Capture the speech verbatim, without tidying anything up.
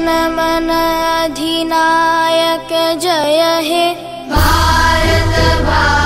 नमन अधिनायक जय हे भारत भा